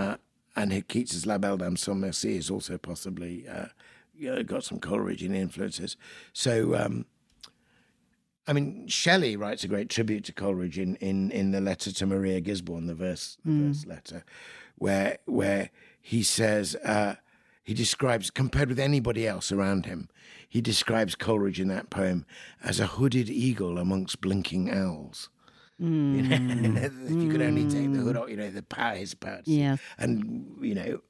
and Keats's La Belle Dame sans Merci is also possibly got some Coleridgean influences. So, I mean, Shelley writes a great tribute to Coleridge in the letter to Maria Gisborne, the verse letter, where he says... he describes, compared with anybody else around him, he describes Coleridge in that poem as a hooded eagle amongst blinking owls. You know, if you could only take the hood off, you know, the power, his power. Yeah. And, you know,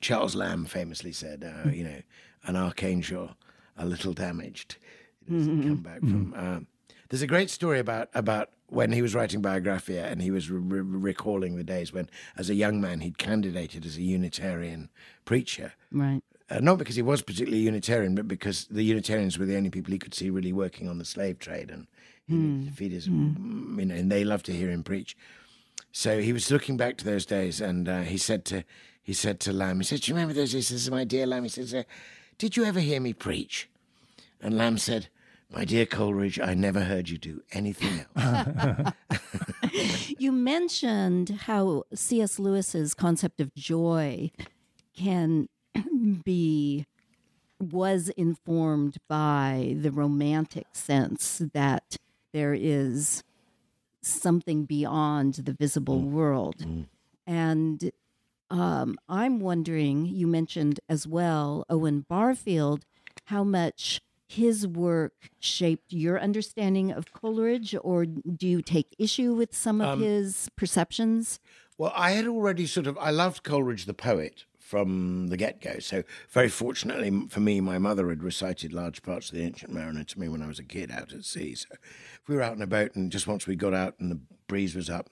Charles Lamb famously said, you know, an archangel a little damaged. It doesn't come back from... there's a great story about when he was writing Biographia and he was recalling the days when, as a young man, he'd candidated as a Unitarian preacher. Right. Not because he was particularly Unitarian, but because the Unitarians were the only people he could see really working on the slave trade, and he needed to feed his, you know, and they loved to hear him preach. So he was looking back to those days, and he said to Lamb, he said, "Do you remember those days?" He says, "My dear Lamb," he says, "did you ever hear me preach?" And Lamb said, "My dear Coleridge, I never heard you do anything else." You mentioned how C.S. Lewis's concept of joy was informed by the romantic sense that there is something beyond the visible world. And I'm wondering, you mentioned as well Owen Barfield, how much his work shaped your understanding of Coleridge, or do you take issue with some of his perceptions? Well, I had already I loved Coleridge the poet from the get-go. So very fortunately for me, my mother had recited large parts of the Ancient Mariner to me when I was a kid out at sea. So if we were out in a boat, and just once we got out and the breeze was up,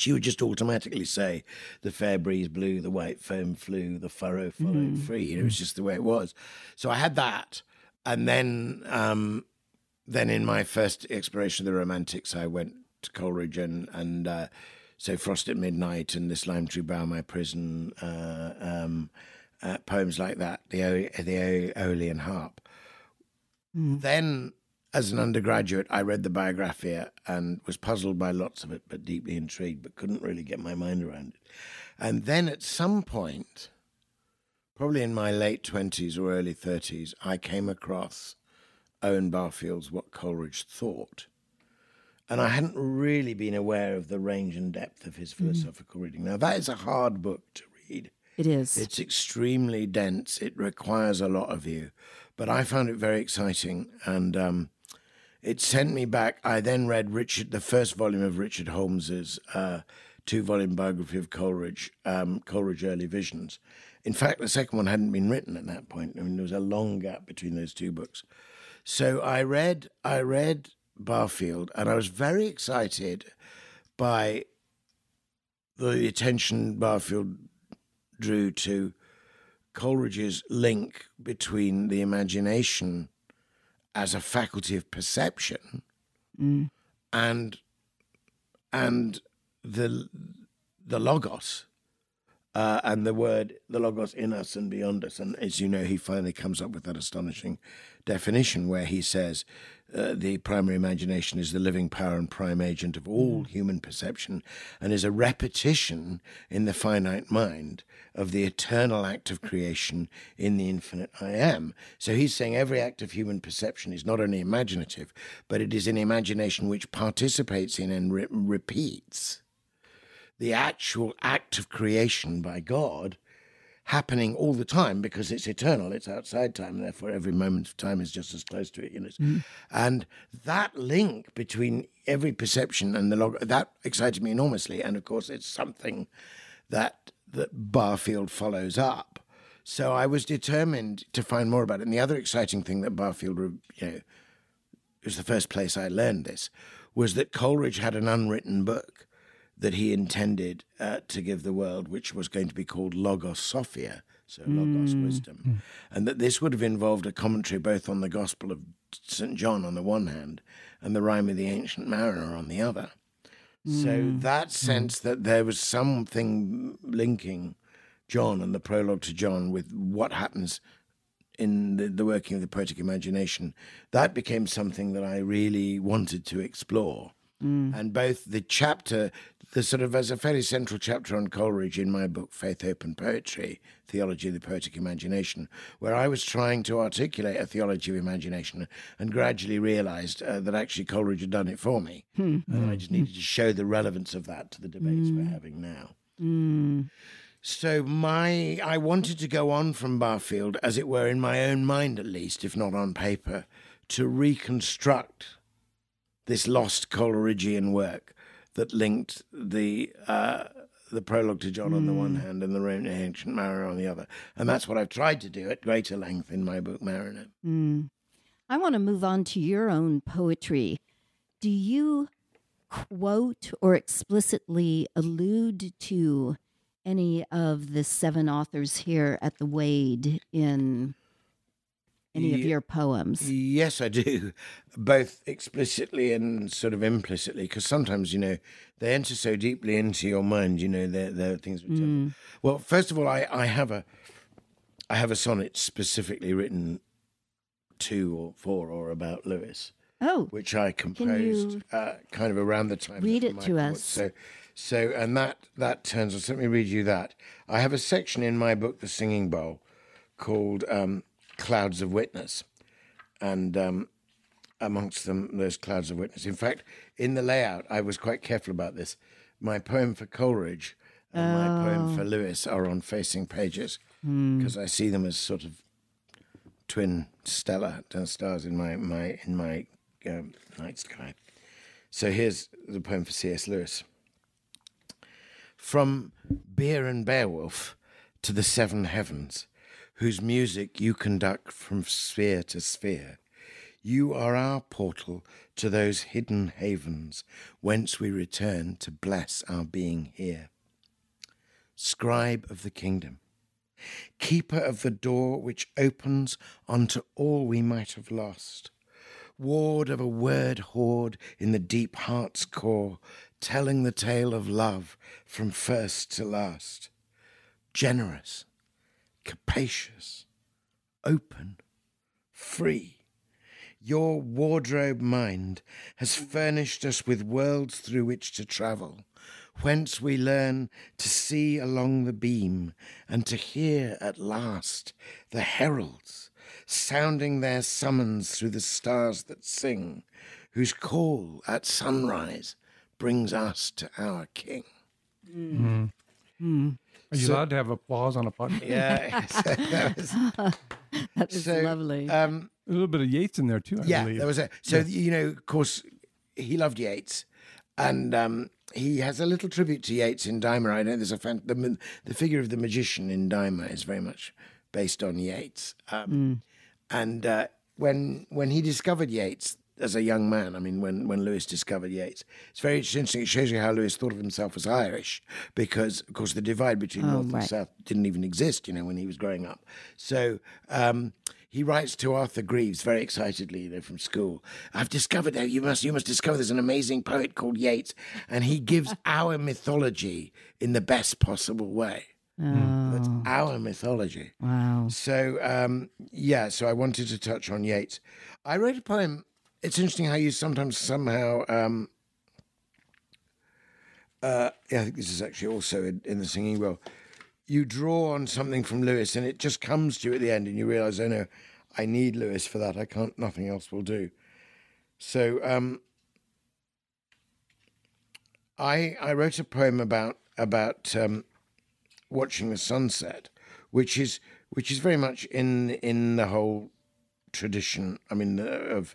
she would just automatically say, the fair breeze blew, the white foam flew, the furrow followed free. You know, it was just the way it was. So I had that. And then in my first exploration of the Romantics, I went to Coleridge and So Frost at Midnight and This Lime Tree Bough My Prison, poems like that, the Aeolian Harp. Then, as an undergraduate, I read the Biographia and was puzzled by lots of it, but deeply intrigued, but couldn't really get my mind around it. And then at some point, probably in my late 20s or early 30s, I came across Owen Barfield's What Coleridge Thought. And I hadn't really been aware of the range and depth of his philosophical reading. Now, that is a hard book to read. It is. It's extremely dense. It requires a lot of you. But I found it very exciting, and it sent me back. I then read the first volume of Richard Holmes's two-volume biography of Coleridge, Coleridge Early Visions. In fact, the second one hadn't been written at that point. I mean, there was a long gap between those two books. So I read Barfield, and I was very excited by the attention Barfield drew to Coleridge's link between the imagination as a faculty of perception and the logos and the word, the logos in us and beyond us. And as you know, he finally comes up with that astonishing definition where he says the primary imagination is the living power and prime agent of all human perception and is a repetition in the finite mind of the eternal act of creation in the infinite I am. So he's saying every act of human perception is not only imaginative, but it is an imagination which participates in and repeats the actual act of creation by God happening all the time because it's eternal, it's outside time, and therefore every moment of time is just as close to it. You know? And that link between every perception and the log, that excited me enormously. And of course, it's something that Barfield follows up. So I was determined to find more about it. And the other exciting thing that Barfield, it was the first place I learned this, was that Coleridge had an unwritten book that he intended to give the world, which was going to be called Logos Sophia, so Logos Wisdom, and that this would have involved a commentary both on the Gospel of St. John on the one hand and the Rime of the Ancient Mariner on the other. So that sense that there was something linking John and the prologue to John with what happens in the working of the poetic imagination, that became something that I really wanted to explore. And both the chapter, the sort of, as a fairly central chapter on Coleridge in my book, Faith, Hope and Poetry, Theology of the Poetic Imagination, where I was trying to articulate a theology of imagination and gradually realised that actually Coleridge had done it for me. And I just needed to show the relevance of that to the debates we're having now. So I wanted to go on from Barfield, as it were, in my own mind at least, if not on paper, to reconstruct this lost Coleridgean work that linked the prologue to John on the one hand and the Ancient Mariner on the other. And that's what I've tried to do at greater length in my book, Mariner. I want to move on to your own poetry. Do you quote or explicitly allude to any of the seven authors here at the Wade in any of your poems? Yes, I do, both explicitly and sort of implicitly, because sometimes, they enter so deeply into your mind, there are things which are... Well, first of all, I have a sonnet specifically written to or for or about Lewis, which I composed kind of around the time... Read it to us. So, and that turns us... Let me read you that. I have a section in my book, The Singing Bowl, called... Clouds of Witness, and amongst them there's Clouds of Witness. In fact, in the layout I was quite careful about this. My poem for Coleridge and my poem for Lewis are on facing pages because I see them as sort of twin stars in my night sky. So here's the poem for C.S. Lewis. From Beer and Beowulf to the seven heavens, whose music you conduct from sphere to sphere. You are our portal to those hidden havens whence we return to bless our being here. Scribe of the kingdom, keeper of the door which opens onto all we might have lost, ward of a word hoard in the deep heart's core, telling the tale of love from first to last, generous, capacious, open, free. Your wardrobe mind has furnished us with worlds through which to travel, whence we learn to see along the beam and to hear at last the heralds sounding their summons through the stars that sing, whose call at sunrise brings us to our king. Mm. Mm. Are you allowed to have applause on a podcast? Yeah. That is lovely. A little bit of Yeats in there too, I believe. Yeah, there was a... So, you know, of course, he loved Yeats. And he has a little tribute to Yeats in Dyma. I know there's a... the figure of the magician in Dyma is very much based on Yeats. And when he discovered Yeats... as a young man, I mean, when Lewis discovered Yeats, it's very interesting. It shows you how Lewis thought of himself as Irish, because, of course, the divide between North and South didn't even exist, you know, when he was growing up. So he writes to Arthur Greaves very excitedly, you know, from school. I've discovered that you must discover there's an amazing poet called Yeats, and he gives our mythology in the best possible way. Oh. That's our mythology. Wow. So so I wanted to touch on Yeats. I wrote a poem. It's interesting how you sometimes somehow. I think this is actually also in the singing world. You draw on something from Lewis, and it just comes to you at the end, and you realise, oh no, I need Lewis for that. I can't. Nothing else will do. So I wrote a poem about watching the sunset, which is very much in the whole tradition. I mean of.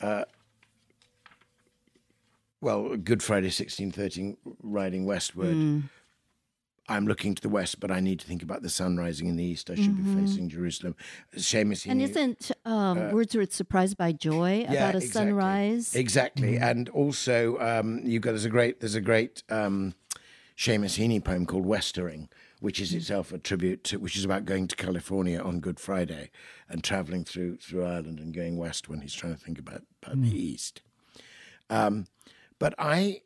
Good Friday 1613, riding westward. I'm looking to the west, but I need to think about the sun rising in the east. I should be facing Jerusalem. Seamus, and isn't Wordsworth surprised by joy about a sunrise? Exactly, and also there's a great Seamus Heaney poem called Westering, which is itself a tribute to, which is about going to California on Good Friday and travelling through Ireland and going west when he's trying to think about the east. But I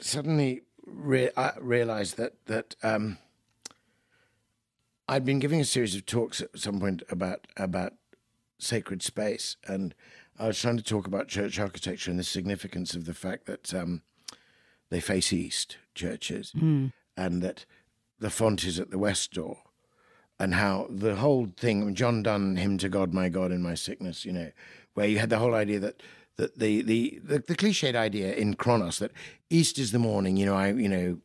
suddenly realised that I'd been giving a series of talks at some point about sacred space, and I was trying to talk about church architecture and the significance of the fact that they face east, churches, and that the font is at the west door, and how the whole thing, John Donne, Hymn to God, My God in My Sickness, you know, where you had the whole idea that the cliched idea in Chronos that east is the morning, you know,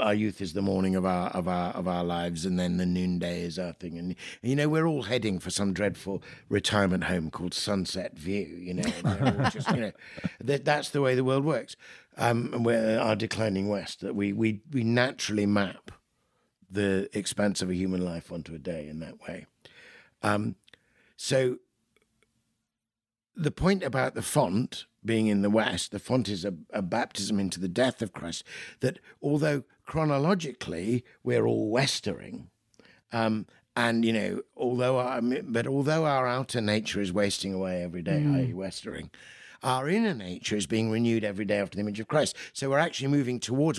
our youth is the morning of our lives, and then the noonday is our thing, and you know we're all heading for some dreadful retirement home called Sunset View, you know. Just, you know, that's the way the world works. And we're our declining west, that we naturally map the expanse of a human life onto a day in that way. So the point about the font being in the west, the font is a baptism into the death of Christ, that although chronologically we're all westering, and, you know, although our outer nature is wasting away every day, i.e. westering, our inner nature is being renewed every day after the image of Christ. So we're actually all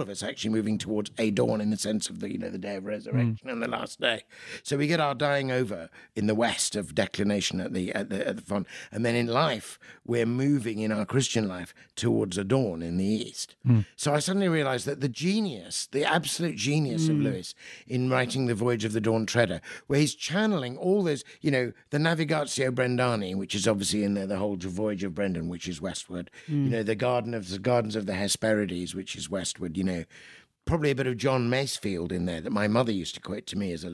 of us moving towards a dawn, in the sense of the day of resurrection and the last day. So we get our dying over in the west of declination at the font, and then in life we're moving in our Christian life towards a dawn in the east. So I suddenly realized that the absolute genius of Lewis in writing The Voyage of the Dawn Treader, where he's channeling all those, the Navigatio Brendani, which is obviously in there, the whole Voyage of Brendan, which is westward, the gardens of the Hesperides, which is westward, probably a bit of John Masefield in there that my mother used to quote to me as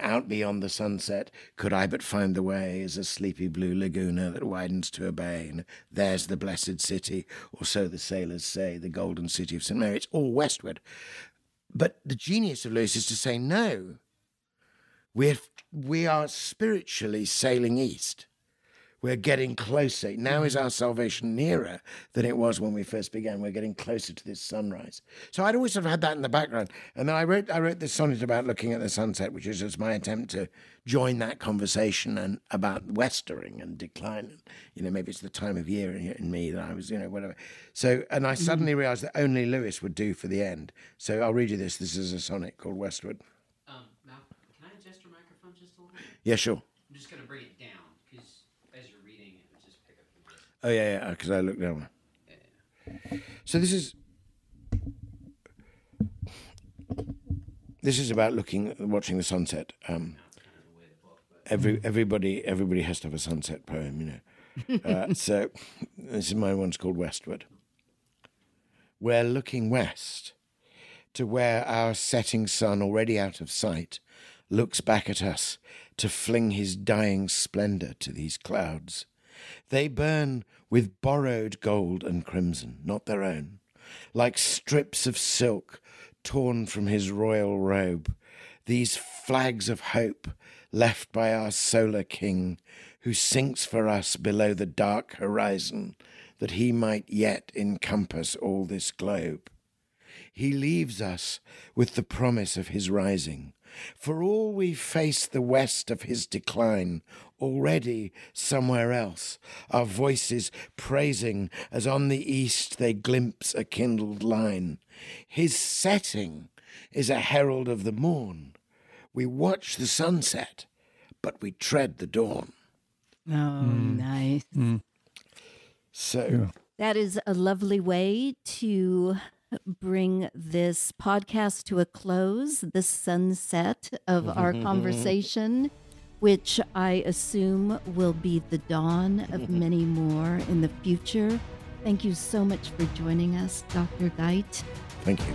out beyond the sunset, could I but find the way, is a sleepy blue laguna that widens to a bay, and there's the blessed city, or so the sailors say, the golden city of St. Mary. It's all westward. But the genius of Lewis is to say, no, we are spiritually sailing east. We're getting closer. Now is our salvation nearer than it was when we first began. We're getting closer to this sunrise. So I'd always sort of had that in the background. And then I wrote this sonnet about looking at the sunset, which is just my attempt to join that conversation and about westering and decline. You know, maybe it's the time of year in me that I was, you know, whatever. So, and I suddenly realised that only Lewis would do for the end. So I'll read you this. This is a sonnet called Westward. Malcolm, can I adjust your microphone just a little bit? Yeah, sure. I'm just going to bring it down, because as you're reading it, it'll just pick up the voice. Oh, yeah, yeah, because I looked down. Yeah. So this is about watching the sunset. Everybody has to have a sunset poem, you know. So this is my one's called Westward. We're looking west to where our setting sun, already out of sight, looks back at us to fling his dying splendour to these clouds. They burn with borrowed gold and crimson, not their own, like strips of silk torn from his royal robe, these flags of hope left by our solar king, who sinks for us below the dark horizon, that he might yet encompass all this globe. He leaves us with the promise of his rising. For all we face the west of his decline, already somewhere else, our voices praising as on the east they glimpse a kindled line. His setting is a herald of the morn. We watch the sunset, but we tread the dawn. Oh, nice. Mm. So that is a lovely way to bring this podcast to a close, this sunset of our conversation, which I assume will be the dawn of many more in the future. Thank you so much for joining us, Dr. Guite. Thank you.